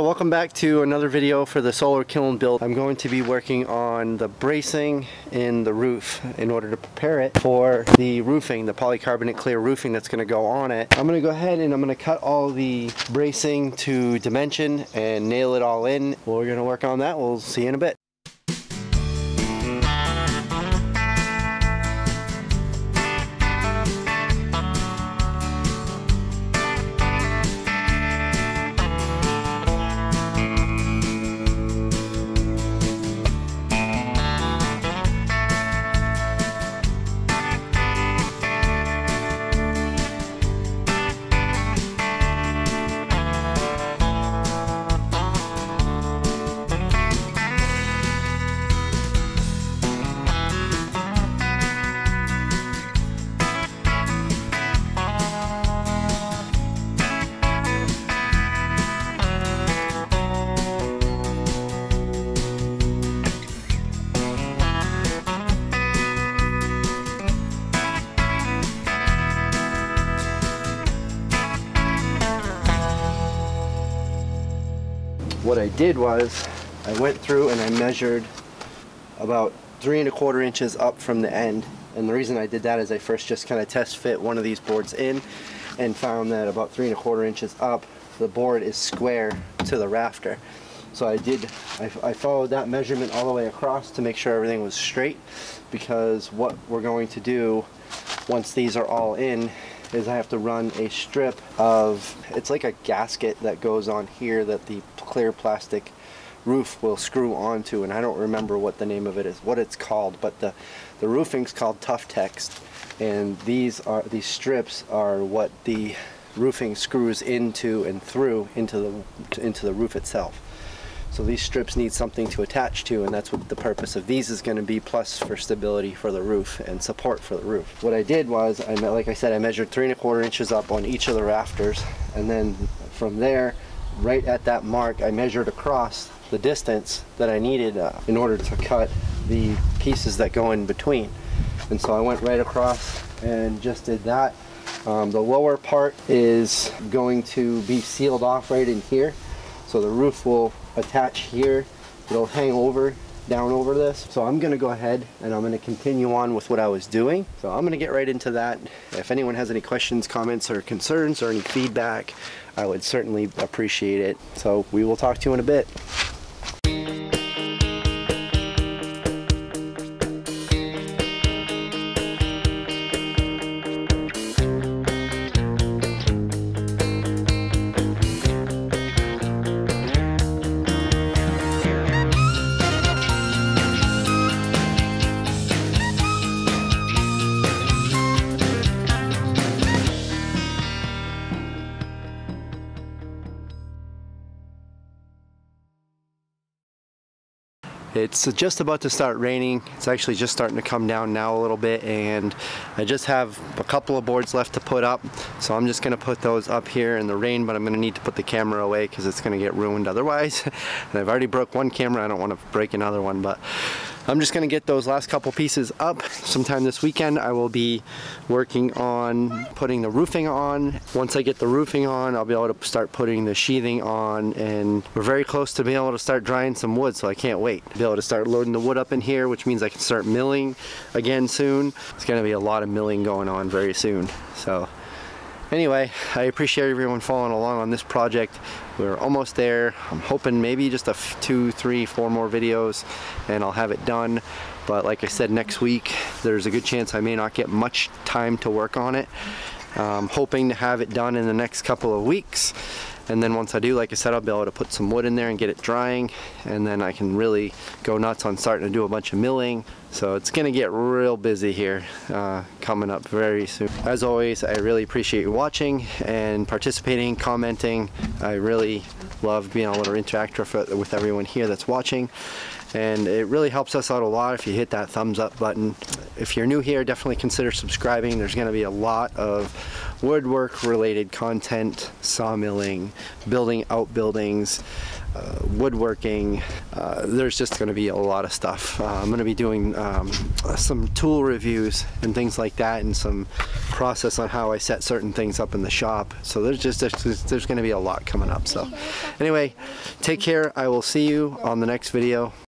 Welcome back to another video for the solar kiln build. I'm going to be working on the bracing in the roof in order to prepare it for the roofing, the polycarbonate clear roofing that's going to go on it. I'm going to go ahead and I'm going to cut all the bracing to dimension and nail it all in. We're going to work on that. We'll see you in a bit. What I did was I went through and I measured about 3¼ inches up from the end, and the reason I did that is I first just kind of test fit one of these boards in and found that about 3¼ inches up the board is square to the rafter. So I followed that measurement all the way across to make sure everything was straight, because what we're going to do once these are all in is I have to run a strip of, it's like a gasket that goes on here that the clear plastic roof will screw onto, and I don't remember what the name of it is, what it's called, but the roofing's called Tough Tex, and these strips are what the roofing screws into and through into the roof itself. So these strips need something to attach to, and that's what the purpose of these is going to be, plus for stability for the roof and support for the roof. What I did was, like I said, I measured 3¼ inches up on each of the rafters, and then from there, right at that mark, I measured across the distance that I needed in order to cut the pieces that go in between. And so I went right across and just did that. The lower part is going to be sealed off right in here. So the roof will attach here, it'll hang over, down over this. So I'm gonna go ahead and I'm gonna continue on with what I was doing. So I'm gonna get right into that. If anyone has any questions, comments, or concerns, or any feedback, I would certainly appreciate it. So we will talk to you in a bit. It's just about to start raining. It's actually just starting to come down now a little bit, and I just have a couple of boards left to put up. So I'm just gonna put those up here in the rain, but I'm gonna need to put the camera away because it's gonna get ruined otherwise. And I've already broke one camera, I don't wanna break another one, but I'm just gonna get those last couple pieces up. Sometime this weekend, I will be working on putting the roofing on. Once I get the roofing on, I'll be able to start putting the sheathing on, and we're very close to being able to start drying some wood, so I can't wait. Be able to start loading the wood up in here, which means I can start milling again soon. It's gonna be a lot of milling going on very soon, so. Anyway, I appreciate everyone following along on this project. We're almost there. I'm hoping maybe just 2, 3, 4 more videos and I'll have it done. But like I said, next week, there's a good chance I may not get much time to work on it. I'm hoping to have it done in the next couple of weeks. And then once I do, like I said, I'll be able to put some wood in there and get it drying. And then I can really go nuts on starting to do a bunch of milling. So it's gonna get real busy here coming up very soon. As always, I really appreciate you watching and participating, commenting. I really love being able to interact with everyone here that's watching. And it really helps us out a lot if you hit that thumbs up button. If you're new here, definitely consider subscribing. There's gonna be a lot of woodwork related content, sawmilling, building outbuildings, woodworking. There's just going to be a lot of stuff. I'm going to be doing some tool reviews and things like that, and some process on how I set certain things up in the shop. So there's going to be a lot coming up. So anyway, take care. I will see you on the next video.